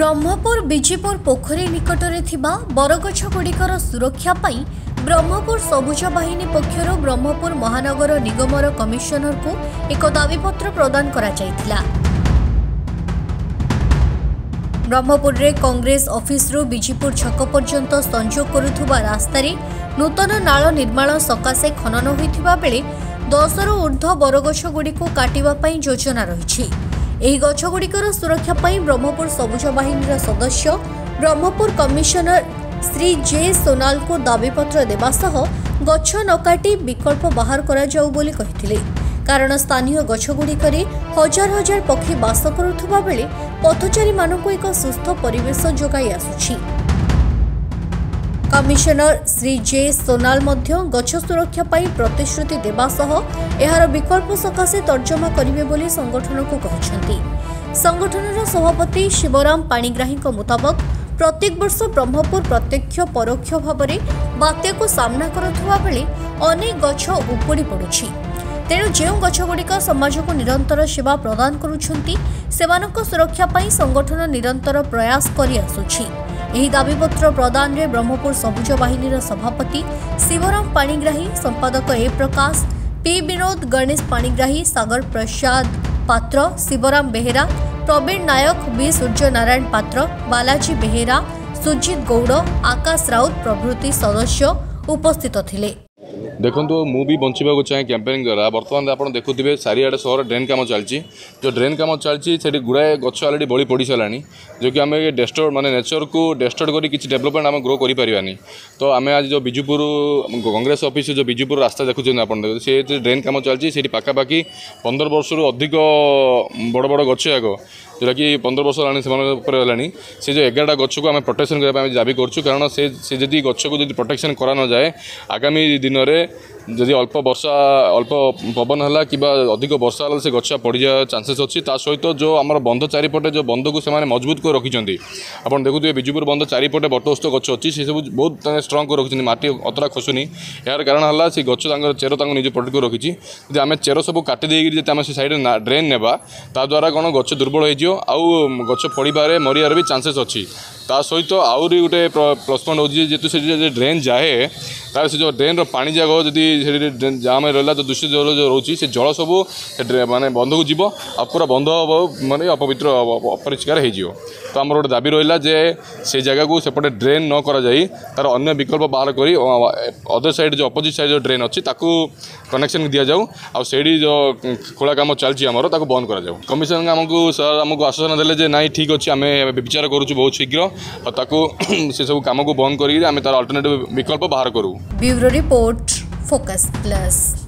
ब्रह्मपुर बिजीपुर पोखरी निकटरे थिबा बरगछ गुड़िकर सुरक्षा पाई ब्रह्मपुर सबुज बाहिनी पक्षर ब्रह्मपुर महानगर निगमर कमिशनर को एक दाबीपत्र प्रदान करा जायतिला। ब्रह्मपुर रे कांग्रेस ऑफिस रु बिजीपुर छक पर्यंत संजोग करुवा रास्तार नूतन नाल निर्माण सकाशे खनन होता बेले 10 रु ऊर्ध्व बरगछ गुड़ी काटिबा पाई योजना रही। एही गछ गुड़िकर सुरक्षा पाई ब्रह्मपुर सबुज बाहिनीर सदस्य ब्रह्मपुर कमिशनर श्री जे सोनाल को दाबीपत्र देवा सह गछ न काटी विकल्प बाहर करा जाऊ बोली कहिथिले। कारण स्थानीय गछ गुड़िकरे हजार हजार पक्षी बास करुवा बेले पथचारी मानकु एक सुस्थ परिवेश जोगाई आसुछि। कमिशनर श्री जे सोनाल मध्य गछ सुरक्षा पाई प्रतिश्रुति देवा सह एहार विकल्प सकाशे तर्जमा करिवे बोली संगठन को कहिसंती। संगठनर सभापति शिवराम पाणीग्राहीको मुताबिक प्रत्येक वर्ष ब्रह्मपुर प्रत्यक्ष परोक्ष भावरे बात्या को सामना करुवा बेले अनेक गछ उपड़ी पड़ुछि। तेणु जो गछगुड़िक समाज को निरंतर सेवा प्रदान करुछंती सेमानक सुरक्षा पाई संगठन निरंतर प्रयास करि आसुछि। एही दाबीपत्र प्रदान रे ब्रह्मपुर सबुज बाहिनीर सभापति शिवराम पाणीग्राही, संपादक A Prakash, P Vinod, Ganesh Panigrahi, Sagar Prasad Patra, Shivram Behera, Praveen Nayak, B Surya Narayan Patra, Balaji Behera, Sujit Gaur, आकाश राउत प्रभृति सदस्य उपस्थित थिले। देखो मु भी बचा को चाहे कैंपेनिंग द्वारा बर्तमान आप देखुए सारिआड़े सहर ड्रेन काम चलती जो ड्रेन काम चलती से गुड़ाए गच अलरेडी बड़ी पड़ सारा जो कि आम डेस्ट्रॉय माने नेचर को डेस्ट्रॉय करी किसी डेवलपमेंट आम ग्रो करें। तो आम आज जो बिजुपुर कांग्रेस ऑफिस जो बिजुपुर रास्ता देखुं आप सी ड्रेन काम चलती से पखापाखि 15 वर्ष अधिक बड़ बड़ गचयाक जोटा कि 15 वर्ष होगा से जो 11टा गच्छ को आम प्रोटेक्शन करने दाबी करूँ। कारण से जी गच्छ को जो प्रोटेक्शन करान जाए आगामी दिन में जदि अल्प वर्षा अल्प पवन है कि अधिक वर्षा है से गच्छ पड़ जा चांसेस अच्छी। ता सहित जो आम बंध चारिपटे जो बंध को से मजबूत को रखिंट आप देखुए बिजुपुर बंध चारिपटे बटोस्त गच्छ अच्छी से सब बहुत स्ट्रंग को रखिंट माटी अतरा खसुनी। यार कारण है से गच्छ चेर तक निज प्रोटेक्ट को रखी आम चेर सब काटिदेक आम से सैड ड्रेन नेबा द्वारा कौन गच्छ दुर्बल हो आउ गच पड़े मरियार भी चांसेस अच्छी। ता सहित तो आहरी गोटे प्लस पॉइंट होती जेतु से ड्रेन जाए तार से जो ड्रेन पानी जाक जदि जाम रहा जो दूषित जल जो रोचे से जल सब मानने बंध को जीव आ पूरा बंध मानने अपवित्र अपरिष्कार हो। तो आमर गोटे दाबी रहा जे से जगह को सेपटे ड्रेन न करा जाई तार अन्य विकल्प बाहर करी अदर साइड जो अपोजिट साइड जो ड्रेन अच्छी ताकू कनेक्शन दि जाऊ आ सेड़ी जो खोला काम चलती आमर ताकू बंद करा जाऊ। कमिशन आमको सर आमको आश्वासन देले नाई ठीक अच्छे आम विचार करूँ बहुत शीघ्र और ताकू से सब काम को बंद करें तार अल्टरनेटिव विकल्प बाहर करूँ। Bureau report focus plus.